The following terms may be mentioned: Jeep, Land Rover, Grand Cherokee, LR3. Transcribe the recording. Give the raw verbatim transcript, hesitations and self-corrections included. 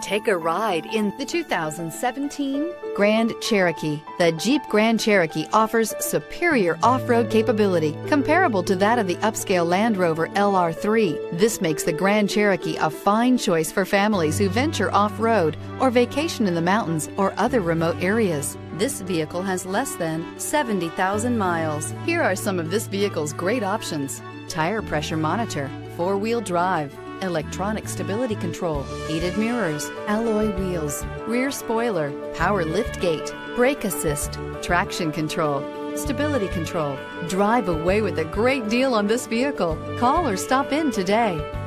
Take a ride in the two thousand seventeen Grand Cherokee. The Jeep Grand Cherokee offers superior off-road capability comparable to that of the upscale Land Rover L R three. This makes the Grand Cherokee a fine choice for families who venture off-road or vacation in the mountains or other remote areas. This vehicle has less than seventy thousand miles. Here are some of this vehicle's great options: tire pressure monitor, four-wheel drive, electronic stability control, heated mirrors, alloy wheels, rear spoiler, power liftgate, brake assist, traction control, stability control. Drive away with a great deal on this vehicle. Call or stop in today.